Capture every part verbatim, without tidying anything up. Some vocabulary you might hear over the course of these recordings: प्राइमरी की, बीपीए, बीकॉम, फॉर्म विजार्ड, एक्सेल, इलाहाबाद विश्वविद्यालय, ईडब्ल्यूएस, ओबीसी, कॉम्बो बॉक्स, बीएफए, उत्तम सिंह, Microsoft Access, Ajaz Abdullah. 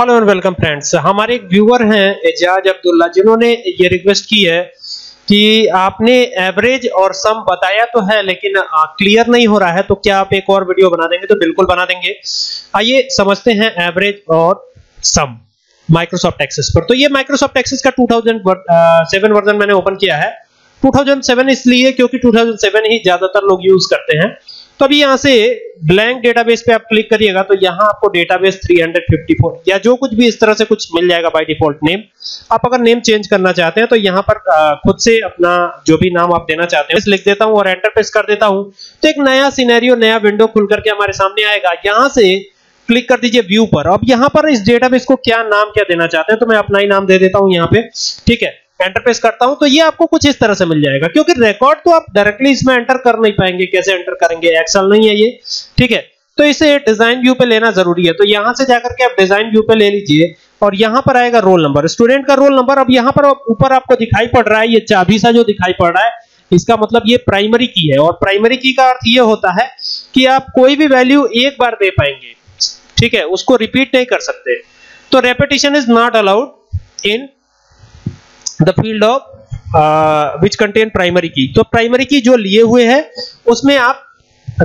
Hello and welcome friends, हमारे एक viewer हैं एजाज अब्दुल्ला जिन्होंने ये रिक्वेस्ट की है कि आपने एवरेज और सम बताया तो है लेकिन क्लियर नहीं हो रहा है, तो क्या आप एक और वीडियो बना देंगे? तो बिल्कुल बना देंगे। आइए समझते हैं एवरेज और सम माइक्रोसॉफ्ट एक्सेस पर। तो ये माइक्रोसॉफ्ट एक्सेस का टू थाउजेंड सेवन वर्जन मैंने ओपन किया है। टू थाउजेंड सेवन इसलिए क्योंकि टू थाउजेंड सेवन ही ज्यादातर लोग यूज करते हैं। तो अभी यहाँ से ब्लैंक डेटाबेस पे आप क्लिक करिएगा तो यहाँ आपको डेटाबेस थ्री फिफ्टी फोर या जो कुछ भी इस तरह से कुछ मिल जाएगा बाय डिफॉल्ट नेम। आप अगर नेम चेंज करना चाहते हैं तो यहाँ पर खुद से अपना जो भी नाम आप देना चाहते हैं लिख देता हूँ और एंटर प्रेस कर देता हूँ। तो एक नया सिनेरियो, नया विंडो खुल करके हमारे सामने आएगा। यहाँ से क्लिक कर दीजिए व्यू पर। अब यहाँ पर इस डेटाबेस को क्या नाम क्या देना चाहते हैं, तो मैं अपना ही नाम दे देता हूँ यहाँ पे। ठीक है, एंटर प्रेस करता हूं तो ये आपको कुछ इस तरह से मिल जाएगा, क्योंकि रिकॉर्ड तो आप डायरेक्टली इसमें एंटर कर नहीं पाएंगे। कैसे एंटर करेंगे, एक्सेल नहीं है ये। ठीक है, तो इसे डिजाइन व्यू पे लेना जरूरी है। तो यहां से जाकर के आप डिजाइन व्यू पे ले लीजिए और यहां पर आएगा रोल नंबर, स्टूडेंट का रोल नंबर। अब यहां पर ऊपर आपको दिखाई पड़ रहा है ये चाबी सा जो दिखाई पड़ रहा है, इसका मतलब ये प्राइमरी की है। और प्राइमरी की का अर्थ ये होता है कि आप कोई भी वैल्यू एक बार दे पाएंगे। ठीक है, उसको रिपीट नहीं कर सकते। तो repetition is not allowed in the field of which contain प्राइमरी की। तो प्राइमरी की जो लिए हुए है उसमें आप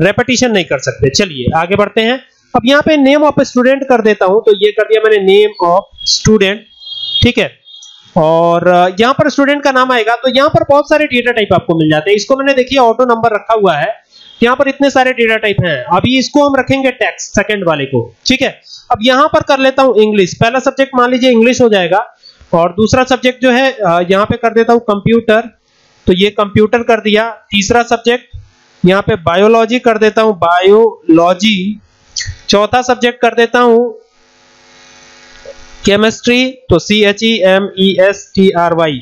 रेपिटेशन नहीं कर सकते। चलिए आगे बढ़ते हैं। अब यहाँ पे नेम ऑफ स्टूडेंट कर देता हूं, तो ये कर दिया मैंने नेम ऑफ स्टूडेंट। ठीक है, और यहाँ पर स्टूडेंट का नाम आएगा। तो यहाँ पर बहुत सारे डेटा टाइप आपको मिल जाते हैं। इसको मैंने देखिए ऑटो नंबर रखा हुआ है। यहाँ पर इतने सारे डेटा टाइप हैं। अभी इसको हम रखेंगे टेक्स्ट, सेकंड वाले को। ठीक है, अब यहाँ पर कर लेता हूँ इंग्लिश। पहला सब्जेक्ट मान लीजिए इंग्लिश हो जाएगा और दूसरा सब्जेक्ट जो है यहाँ पे कर देता हूँ कंप्यूटर, तो ये कंप्यूटर कर दिया। तीसरा सब्जेक्ट यहाँ पे बायोलॉजी कर देता हूँ, बायोलॉजी। चौथा सब्जेक्ट कर देता हूँ केमिस्ट्री, तो C H E M I S T R Y,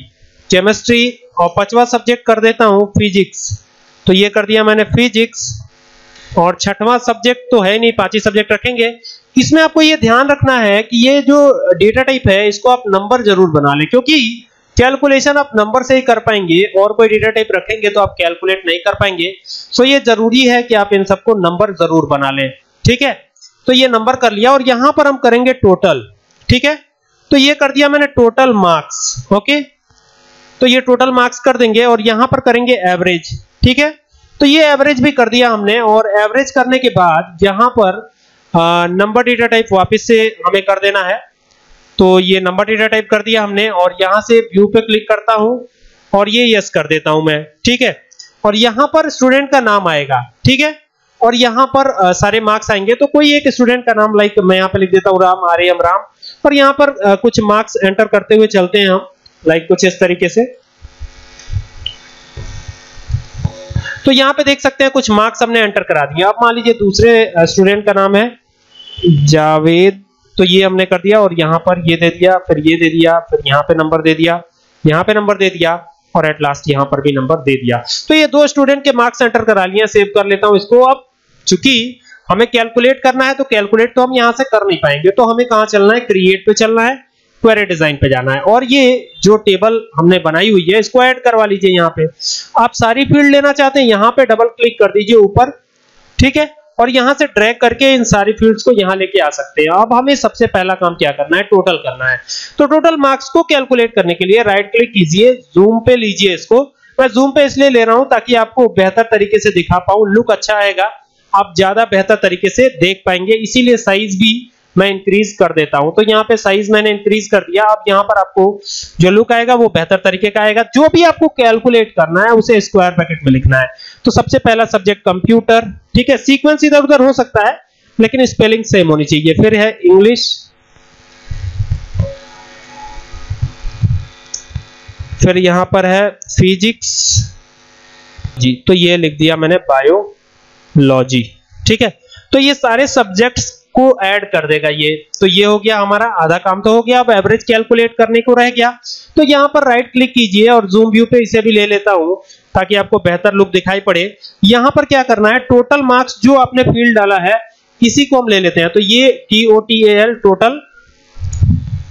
chemistry. और पांचवा सब्जेक्ट कर देता हूँ फिजिक्स, तो ये कर दिया मैंने फिजिक्स। और छठवां सब्जेक्ट तो है नहीं, पांच ही सब्जेक्ट रखेंगे। इसमें आपको ये ध्यान रखना है कि ये जो डेटा टाइप है इसको आप नंबर जरूर बना लें, क्योंकि कैलकुलेशन आप नंबर से ही कर पाएंगे। और कोई डेटा टाइप रखेंगे तो आप कैलकुलेट नहीं कर पाएंगे। सो ये जरूरी है कि आप इन सबको नंबर जरूर बना लें। ठीक है, तो ये नंबर कर लिया और यहां पर हम करेंगे टोटल। ठीक है, तो ये कर दिया मैंने टोटल मार्क्स। ओके, तो ये टोटल मार्क्स कर देंगे और यहां पर करेंगे एवरेज। ठीक है, तो ये एवरेज भी कर दिया हमने। और एवरेज करने के बाद यहां पर नंबर डेटा टाइप वापस से हमें कर देना है, तो ये नंबर डेटा टाइप कर दिया हमने। और यहां से व्यू पे क्लिक करता हूं और ये यस कर देता हूं मैं। ठीक है, और यहां पर स्टूडेंट का नाम आएगा। ठीक है, और यहां पर आ, सारे मार्क्स आएंगे। तो कोई एक स्टूडेंट का नाम, लाइक मैं यहां पे लिख देता हूं राम, आर्यम, राम। और यहां पर आ, कुछ मार्क्स एंटर करते हुए चलते हैं हम, लाइक कुछ इस तरीके से। तो यहाँ पे देख सकते हैं कुछ मार्क्स हमने एंटर करा दिया। अब मान लीजिए दूसरे स्टूडेंट का नाम है जावेद, तो ये हमने कर दिया। और यहाँ पर ये दे दिया, फिर ये दे दिया, फिर यहाँ पे नंबर दे दिया, यहाँ पे नंबर दे दिया और एट लास्ट यहाँ पर भी नंबर दे दिया। तो ये दो स्टूडेंट के मार्क्स एंटर करा लिए। सेव कर लेता हूँ इसको। अब चूंकि हमें कैलकुलेट करना है तो कैलकुलेट तो हम यहाँ से कर नहीं पाएंगे। तो हमें कहाँ चलना है, क्रिएट पे चलना है, क्वेरी डिजाइन पे जाना है। और ये जो टेबल हमने बनाई हुई है इसको ऐड करवा लीजिए। यहाँ पे आप सारी फील्ड लेना चाहते हैं, यहाँ पे डबल क्लिक कर दीजिए ऊपर। ठीक है, और यहाँ से ड्रैग करके इन सारी फील्ड्स को यहाँ लेके आ सकते हैं। अब हमें सबसे पहला काम क्या करना है, टोटल करना है। तो टोटल मार्क्स को कैलकुलेट करने के लिए राइट क्लिक कीजिए, जूम पे लीजिए इसको। मैं जूम पे इसलिए ले रहा हूँ ताकि आपको बेहतर तरीके से दिखा पाऊं, लुक अच्छा आएगा, आप ज्यादा बेहतर तरीके से देख पाएंगे। इसीलिए साइज भी मैं इंक्रीज कर देता हूं। तो यहाँ पे साइज मैंने इंक्रीज कर दिया। अब यहाँ पर आपको जो लुक आएगा वो बेहतर तरीके का आएगा। जो भी आपको कैलकुलेट करना है उसे स्क्वायर ब्रैकेट में लिखना है। तो सबसे पहला सब्जेक्ट कंप्यूटर। ठीक है, सीक्वेंस इधर उधर हो सकता है लेकिन स्पेलिंग सेम होनी चाहिए। फिर है इंग्लिश, फिर यहाँ पर है फिजिक्स जी, तो ये लिख दिया मैंने बायोलॉजी। ठीक है, तो ये सारे सब्जेक्ट्स को ऐड कर देगा ये। तो ये हो गया हमारा आधा काम तो हो गया। अब एवरेज कैलकुलेट करने को रह गया। तो यहाँ पर राइट क्लिक कीजिए और जूम व्यू पे इसे भी ले लेता हूं ताकि आपको बेहतर लुक दिखाई पड़े। यहाँ पर क्या करना है, टोटल मार्क्स जो आपने फील्ड डाला है इसी को हम ले लेते हैं। तो ये T O T A L total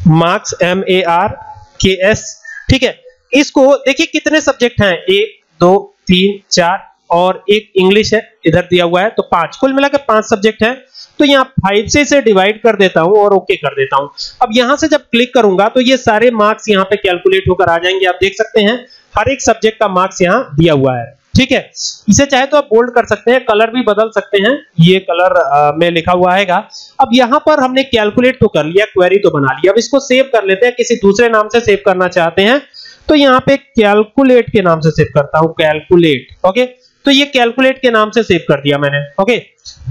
marks, M A R K S. ठीक है, इसको देखिए कितने सब्जेक्ट हैं, एक दो तीन चार और एक इंग्लिश है इधर दिया हुआ है, तो पांच, कुल मिलाकर पांच सब्जेक्ट हैं। तो यहाँ फाइव से इसे डिवाइड कर देता हूं और ओके कर देता हूं। अब यहां से जब क्लिक करूंगा तो ये सारे मार्क्स यहाँ पे कैलकुलेट होकर आ जाएंगे। आप देख सकते हैं हर एक सब्जेक्ट का मार्क्स यहाँ दिया हुआ है। ठीक है, इसे चाहे तो आप बोल्ड कर सकते हैं, कलर भी बदल सकते हैं। ये कलर आ, में लिखा हुआ आएगा। अब यहां पर हमने कैलकुलेट तो कर लिया, क्वेरी तो बना लिया। अब इसको सेव कर लेते हैं, किसी दूसरे नाम से सेव करना चाहते हैं तो यहाँ पे कैलकुलेट के नाम से सेव करता हूँ, कैलकुलेट। ओके, तो ये कैलकुलेट के नाम से सेव कर दिया मैंने। ओके,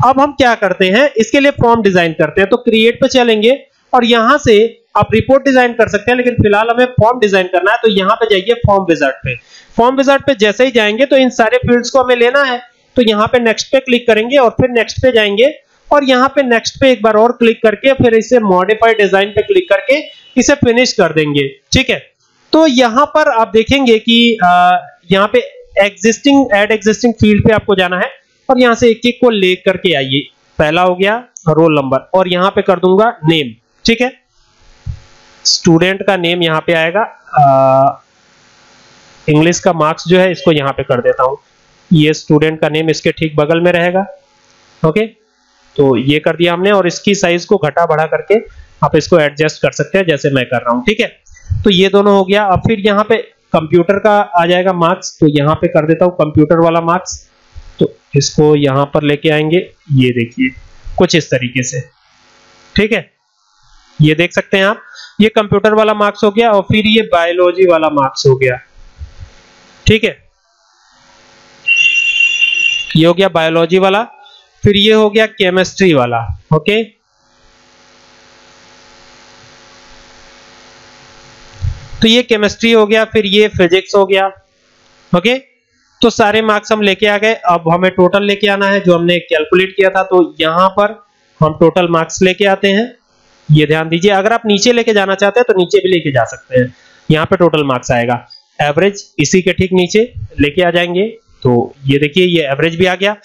अब हम क्या करते हैं, इसके लिए फॉर्म डिजाइन करते हैं। तो क्रिएट पे चलेंगे और यहां से आप रिपोर्ट डिजाइन कर सकते हैं, लेकिन फिलहाल हमें फॉर्म डिजाइन करना है। तो यहाँ पे जाइए फॉर्म विजार्ड पे। फॉर्म विजार्ड पे जैसे ही जाएंगे तो इन सारे फील्ड्स को हमें लेना है। तो यहाँ पे नेक्स्ट पे क्लिक करेंगे और फिर नेक्स्ट पे जाएंगे और यहाँ पे नेक्स्ट पे एक बार और क्लिक करके फिर इसे मॉडिफाई डिजाइन पे क्लिक करके इसे फिनिश कर देंगे। ठीक है, तो यहाँ पर आप देखेंगे कि यहाँ पे एग्जिस्टिंग एड एग्जिस्टिंग फील्ड पे आपको जाना है और यहाँ से एक एक को ले करके आइए। पहला हो गया रोल नंबर और यहाँ पे कर दूंगा नेम। ठीक है, स्टूडेंट का नेम यहाँ पे आएगा। इंग्लिश का मार्क्स जो है इसको यहाँ पे कर देता हूं। ये स्टूडेंट का नेम इसके ठीक बगल में रहेगा। ओके, तो ये कर दिया हमने और इसकी साइज को घटा बढ़ा करके आप इसको एडजस्ट कर सकते हैं जैसे मैं कर रहा हूं। ठीक है, तो ये दोनों हो गया। अब फिर यहाँ पे कंप्यूटर का आ जाएगा मार्क्स, तो यहाँ पे कर देता हूँ कंप्यूटर वाला मार्क्स। तो इसको यहाँ पर लेके आएंगे, ये देखिए कुछ इस तरीके से। ठीक है, ये देख सकते हैं आप, ये कंप्यूटर वाला मार्क्स हो गया और फिर ये बायोलॉजी वाला मार्क्स हो गया। ठीक है, ये हो गया बायोलॉजी वाला, फिर ये हो गया केमिस्ट्री वाला। ओके, तो ये केमिस्ट्री हो गया, फिर ये फिजिक्स हो गया। ओके, तो सारे मार्क्स हम लेके आ गए। अब हमें टोटल लेके आना है जो हमने कैलकुलेट किया था। तो यहां पर हम टोटल मार्क्स लेके आते हैं। ये ध्यान दीजिए, अगर आप नीचे लेके जाना चाहते हैं तो नीचे भी लेके जा सकते हैं। यहाँ पे टोटल मार्क्स आएगा, एवरेज इसी के ठीक नीचे लेके आ जाएंगे। तो ये देखिए ये एवरेज भी आ गया।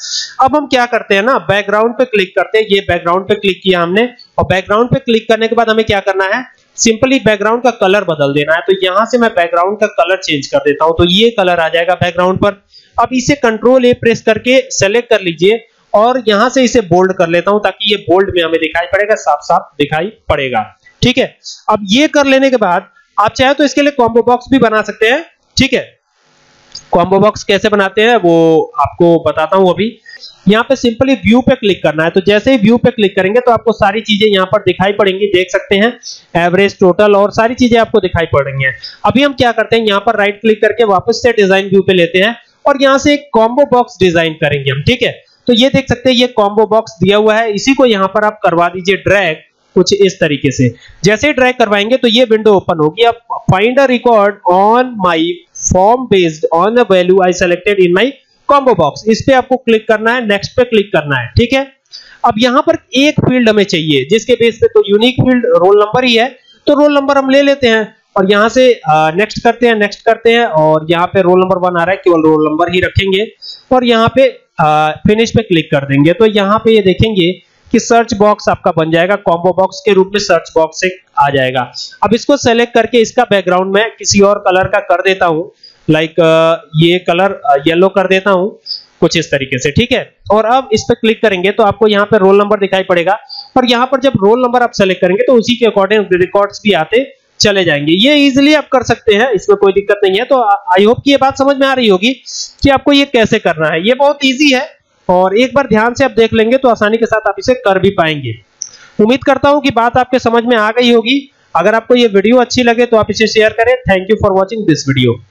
अब हम क्या करते हैं ना, बैकग्राउंड पे क्लिक करते हैं। ये बैकग्राउंड पे क्लिक किया हमने और बैकग्राउंड पे क्लिक करने के बाद हमें क्या करना है, सिंपली बैकग्राउंड का कलर बदल देना है। तो यहां से मैं बैकग्राउंड का कलर चेंज कर देता हूं। तो ये कलर आ जाएगा बैकग्राउंड पर। अब इसे कंट्रोल ए प्रेस करके सेलेक्ट कर लीजिए और यहां से इसे बोल्ड कर लेता हूं ताकि ये बोल्ड में हमें दिखाई पड़ेगा, साफ साफ दिखाई पड़ेगा। ठीक है, अब ये कर लेने के बाद आप चाहे तो इसके लिए कॉम्बो बॉक्स भी बना सकते हैं। ठीक है, कॉम्बो बॉक्स कैसे बनाते हैं वो आपको बताता हूं अभी। यहाँ पे सिंपली व्यू पे क्लिक करना है। तो जैसे ही व्यू पे क्लिक करेंगे तो आपको सारी चीजें यहाँ पर दिखाई पड़ेंगी, देख सकते हैं एवरेज, टोटल और सारी चीजें आपको दिखाई पड़ेंगी। अभी हम क्या करते हैं, यहाँ पर राइट क्लिक करके वापस से डिजाइन व्यू पे लेते हैं और यहाँ से एक कॉम्बो बॉक्स डिजाइन करेंगे हम। ठीक है, तो ये देख सकते हैं ये कॉम्बो बॉक्स दिया हुआ है, इसी को यहाँ पर आप करवा दीजिए ड्रैग कुछ इस तरीके से। जैसे ही ड्रैग करवाएंगे तो ये विंडो ओपन होगी। अब find a record on my form based on the value I selected in my कॉम्बो बॉक्स, इस पे आपको क्लिक करना है, नेक्स्ट पे क्लिक करना है। ठीक है, अब यहां पर एक फील्ड हमें चाहिए जिसके बेस पे तो यूनिक फील्ड रोल नंबर ही है, तो रोल नंबर हम ले लेते हैं और यहां से नेक्स्ट करते हैं, नेक्स्ट करते हैं और यहाँ पे रोल नंबर वन आ रहा है, केवल रोल नंबर ही रखेंगे और यहाँ पे फिनिश पे क्लिक कर देंगे। तो यहाँ पे ये देखेंगे कि सर्च बॉक्स आपका बन जाएगा, कॉम्बो बॉक्स के रूप में सर्च बॉक्स से आ जाएगा। अब इसको सेलेक्ट करके इसका बैकग्राउंड में किसी और कलर का कर देता हूं, लाइक ये कलर येलो कर देता हूं कुछ इस तरीके से। ठीक है, और अब इस पे क्लिक करेंगे तो आपको यहाँ पे रोल नंबर दिखाई पड़ेगा और यहाँ पर जब रोल नंबर आप सेलेक्ट करेंगे तो उसी के अकॉर्डिंग रिकॉर्ड्स भी आते चले जाएंगे। ये इजिली आप कर सकते हैं, इसमें कोई दिक्कत नहीं है। तो आई होप कि ये बात समझ में आ रही होगी कि आपको ये कैसे करना है। ये बहुत ईजी है और एक बार ध्यान से आप देख लेंगे तो आसानी के साथ आप इसे कर भी पाएंगे। उम्मीद करता हूं कि बात आपके समझ में आ गई होगी। अगर आपको ये वीडियो अच्छी लगे तो आप इसे शेयर करें। Thank you for watching this video.